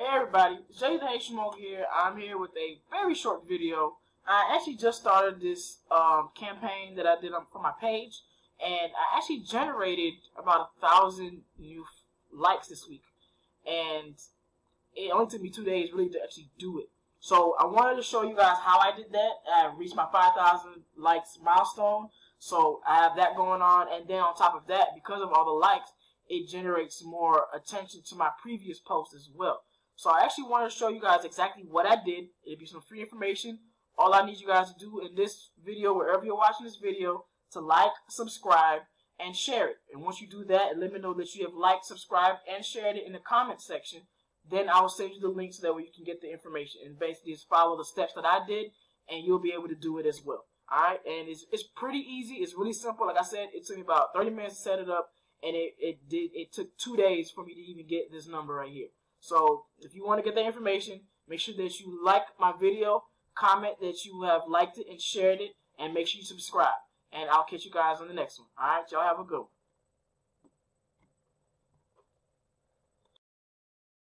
Hey everybody, Jai the Haitian Mogul here. I'm here with a very short video. I actually just started this campaign that I did for my page, and I actually generated about 1,000 new likes this week, and it only took me 2 days really to actually do it. So I wanted to show you guys how I did that. I reached my 5,000 likes milestone, so I have that going on, and then on top of that, because of all the likes, it generates more attention to my previous post as well. So I actually want to show you guys exactly what I did. It'll be some free information. All I need you guys to do in this video, wherever you're watching this video, to like, subscribe, and share it. And once you do that, let me know that you have liked, subscribed, and shared it in the comment section. Then I will send you the link so that way you can get the information. And basically just follow the steps that I did, and you'll be able to do it as well. Alright, and it's pretty easy. It's really simple. Like I said, it took me about 30 minutes to set it up, and it took 2 days for me to even get this number right here. So if you want to get that information, make sure that you like my video, comment that you have liked it and shared it, and make sure you subscribe. And I'll catch you guys on the next one. All right, y'all have a good one.